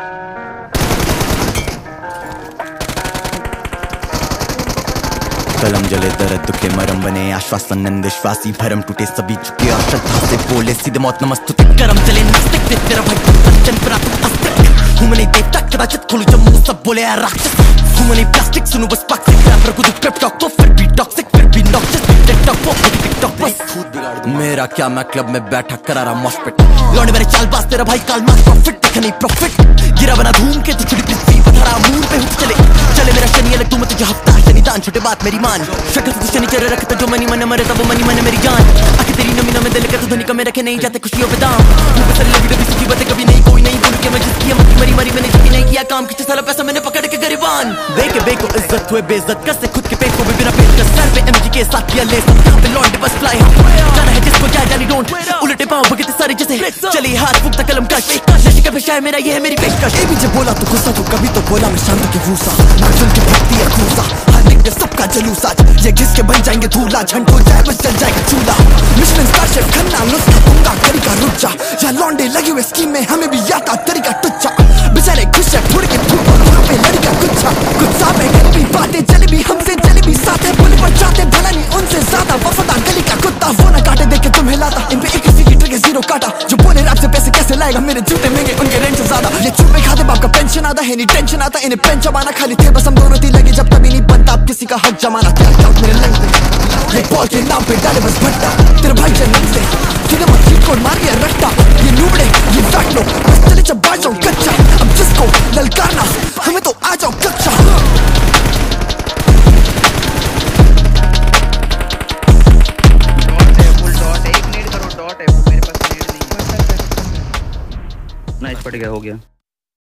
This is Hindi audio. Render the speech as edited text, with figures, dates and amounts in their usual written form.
कलम जले दर्द के मरम बने आश्वासन अंधविश्वासी भरम टूटे सभी चुके अश्रद्धा से बोले सीधे मौत नमस्त करम चले नस्तिक दे तेरा भाई सज्जन प्राप्त अस्तिक हूँ मैं नहीं देवता के बातचीत खोलूँ जब मुँह सब बोले यार राक्षस हूँ मैं नहीं प्लास्टिक सुनूँ बस पाक्सिक रैपर को दूँ प्रेप टॉक तो फिर भी टॉक्सिक फिर भी नॉक्सिस टिकटॉक वो टिकटॉक बस मेरा क्या मैं क्लब में बैठा करा रहा मॉशपिट लौंडे मेरे चालबाज तेरा भाई कालमास प्रॉफिट दिखा नहीं प्रॉफिट गिरा बना धूम के तू छुड़ी पृथ्वी पर धरा मून पे उठ चले चले मेरा शनि अलग तू मैं तुझे हफ्ता शनिदान छोटे बात मेरी मान शक्ल से शनि तेरे रखता जो मनी मन मरे तब मनी मन मेरी जान आखिर तेरी नमी न में दिल का तू धनी का में रखे नहीं जाते खुशियों पे दाम मुझ पे तेरी लगी डबी सुखी बातें कभी नहीं कोई नहीं बोल के मैं जिसकी मती मरी मरी मैंने जिसकी नहीं किया काम किसी साला पैसा मैंने पकड़ के गरीबान देखे बेको इज्जत हुए बेइज्जत कर से खुद के पेट को भी बिना पेट का सर पे एमजी के साथ किया ले सब पे लौंडे बस फ्लाई जाना है जिसको क्या जानी डोंट उल्टे पांव भगते सारे जैसे चली हाथ फूंकता कलम का नशे का पेशा है मेरा ये है मेरी पेशकश ए मुझे बोला तू गुस्सा तू कभी तो बोला मैं शांत की भूसा मैं सुन के भक्ति है खूसा हर निकले सबका जुलूस आज ये घिस के बन जाएंगे धूला झंडो जाए बस चल जाएगा चूल्हा मिशन स्टार्शेप खन्ना नुस्खा तुंगा तरीका रुक जा या लौंडे लगे हुए स्कीम में हमें भी याद आ तरीका तुच्छा बेचारे घिस से फूट के धूप वहाँ पे लड़ गया गुच्छा गुस्सा में गंदी बातें जलेबी हमसे जलेबी साथ है पुल पर जाते भला नहीं उनसे ज्यादा वफादार गली का कुत्ता वो ना काटे देख के तुम्हें लाता इन पे एक सीटी ट्रिक जीरो काटा जो बोले रात से पैसे कैसे लाएगा मेरे जूते महंगे उनके रेंट से ज्यादा ये चुपे खाते बाप का पेंशन आता है नहीं टेंशन आता इन्हें पेन चबाना खाली थे बस हम दोनों थी लगे जब तभी नहीं बनता आप किसी का हक जमाना तेरा डाउट मेरे लंग पे ये बॉल के नाम पे डाले बस भट्टा तेरा भाई जन्म से तूने मत सीट कोड मार गया रट्टा ये लूबड़े ये फैट लो बस चले जब बाढ़ जाऊं कच्चा अब जिसको ललकारना हमें तो आ जाओ कच्चा पड़ गया हो गया।